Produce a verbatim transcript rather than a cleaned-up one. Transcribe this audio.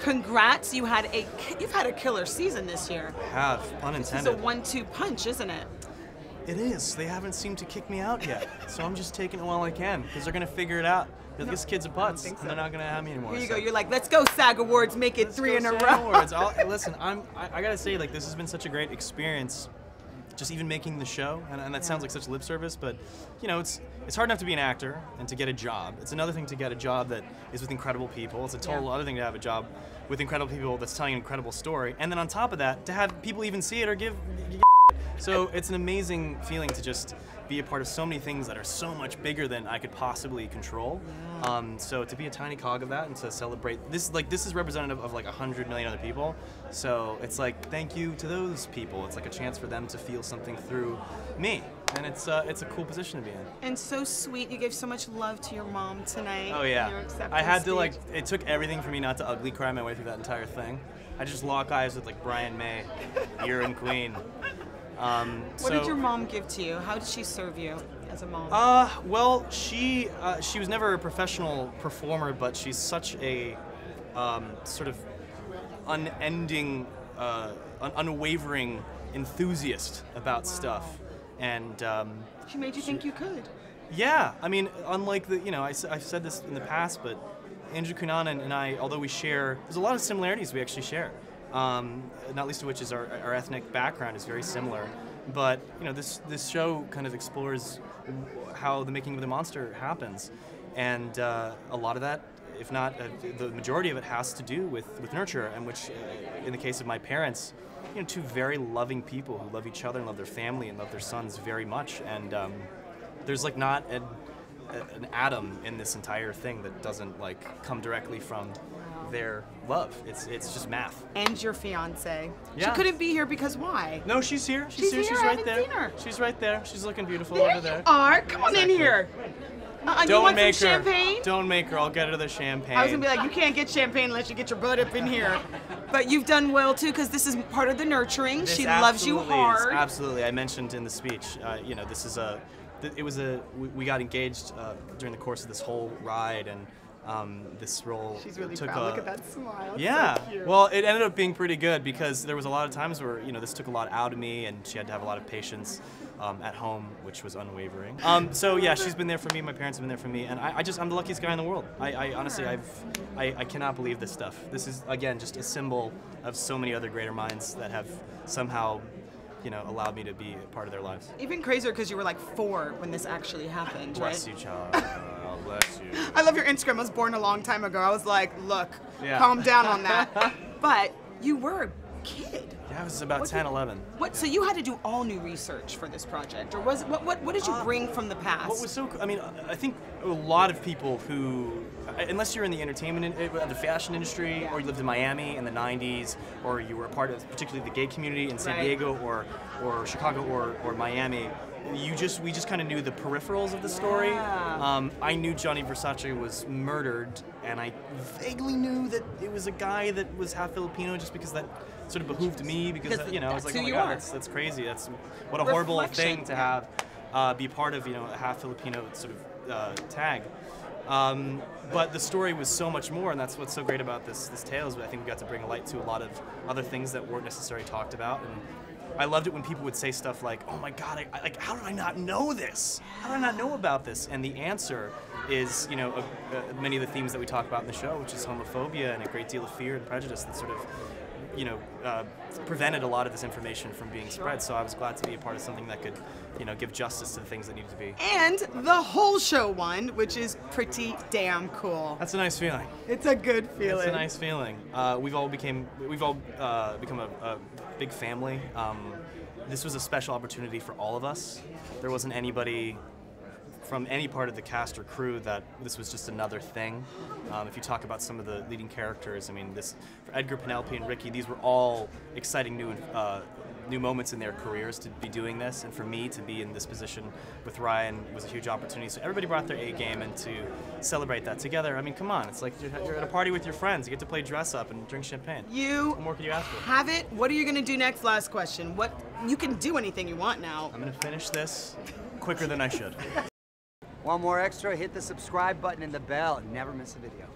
Congrats, you had a you've had a killer season this year. I have, pun intended. This is a one two punch, isn't it? It is. They haven't seemed to kick me out yet, so I'm just taking it while I can, because they're gonna figure it out. They're like, this kid's a putz, so. And they're not gonna have me anymore. Here you so. go. You're like, let's go SAG Awards, make it let's three in a SAG row. Awards. I'll, listen, I'm. I, I gotta say, like, this has been such a great experience. Just even making the show, and, and that yeah. sounds like such lip service, but you know, it's it's hard enough to be an actor and to get a job. It's another thing to get a job that is with incredible people. It's a total yeah. other thing to have a job with incredible people that's telling an incredible story, and then on top of that, to have people even see it or give. So it's an amazing feeling to just be a part of so many things that are so much bigger than I could possibly control. Yeah. Um, so to be a tiny cog of that and to celebrate this, like this is representative of like a hundred million other people. So it's like thank you to those people. It's like a chance for them to feel something through me, and it's uh, it's a cool position to be in. And so sweet, you gave so much love to your mom tonight. Oh yeah, your I had speech. to like it took everything for me not to ugly cry my way through that entire thing. I just lock eyes with like Brian May, you're in Queen. Um, what so, did your mom give to you? How did she serve you as a mom? Uh, well, she uh, she was never a professional performer, but she's such a um, sort of unending, uh, un unwavering enthusiast about wow. stuff. And um, she made you she, think you could. Yeah, I mean, unlike the you know, I, I've said this in the past, but Andrew Cunanan and I, although we share, there's a lot of similarities we actually share. Um, not least of which is our, our ethnic background is very similar, but you know this this show kind of explores how the making of the monster happens, and uh, a lot of that, if not uh, the majority of it, has to do with with nurture, and which, uh, in the case of my parents, you know, two very loving people who love each other and love their family and love their sons very much, and um, there's like not a, a, an atom in this entire thing that doesn't like come directly from their love. It's it's just math. And your fiance. Yeah. She couldn't be here because why? No, she's here. She's, she's here. She's right there. I haven't seen her. She's right there. She's looking beautiful there over there. You are. Come on exactly. in here. Uh, Don't you want make some her. Champagne? Don't make her. I'll get her the champagne. I was gonna be like, you can't get champagne unless you get your butt up in here. But you've done well too, because this is part of the nurturing. This she loves you hard. Is, absolutely. I mentioned in the speech. Uh, you know, this is a. It was a. We, we got engaged uh, during the course of this whole ride and. Um, this role She's really took proud. A, Look at that smile. It's yeah. So well, it ended up being pretty good because there was a lot of times where you know this took a lot out of me, and she had to have a lot of patience um, at home, which was unwavering. Um, so yeah, she's been there for me. My parents have been there for me, and I, I just I'm the luckiest guy in the world. I, I honestly I've I, I cannot believe this stuff. This is again just a symbol of so many other greater minds that have somehow. You know, allowed me to be a part of their lives. Even crazier because you were like four when this actually happened, bless right? Bless you, child. uh, bless you. I love your Instagram. I was born a long time ago. I was like, look, yeah. calm down on that. But you were a kid. Yeah, I was about what ten, eleven. What? Yeah. So you had to do all new research for this project, or was what? What, what did you uh, bring from the past? What was so? I mean, I think a lot of people who, unless you're in the entertainment, the fashion industry, yeah. or you lived in Miami in the nineties, or you were a part of particularly the gay community in San right. Diego or or Chicago or or Miami, you just we just kind of knew the peripherals of the story. Yeah. Um, I knew Gianni Versace was murdered, and I vaguely knew that it was a guy that was half Filipino, just because that. Sort of behooved me because that, you know I was like, oh my God, that's, that's crazy. That's what a horrible thing to have uh, be part of, you know, a half Filipino sort of uh, tag. Um, but the story was so much more, and that's what's so great about this this tale is I think we got to bring a light to a lot of other things that weren't necessarily talked about. And I loved it when people would say stuff like, "Oh my God, I, I, like how did I not know this? How did I not know about this?" And the answer is, you know, a, a, many of the themes that we talk about in the show, which is homophobia and a great deal of fear and prejudice that sort of. You know, uh, prevented a lot of this information from being spread. So I was glad to be a part of something that could, you know, give justice to the things that needed to be. And the whole show won, which is pretty damn cool. That's a nice feeling. It's a good feeling. It's a nice feeling. Uh, we've all became, we've all uh, become a, a big family. Um, this was a special opportunity for all of us. There wasn't anybody. From any part of the cast or crew that this was just another thing. Um, if you talk about some of the leading characters, I mean, this for Edgar, Penelope, and Ricky, these were all exciting new uh, new moments in their careers to be doing this, and for me to be in this position with Ryan was a huge opportunity. So everybody brought their A game, and to celebrate that together, I mean, come on, it's like you're, you're at a party with your friends. You get to play dress up and drink champagne. You what more could you ask for? Have it. What are you gonna do next? Last question. What you can do anything you want now. I'm gonna finish this quicker than I should. Want more extra? Hit the subscribe button and the bell. Never miss a video.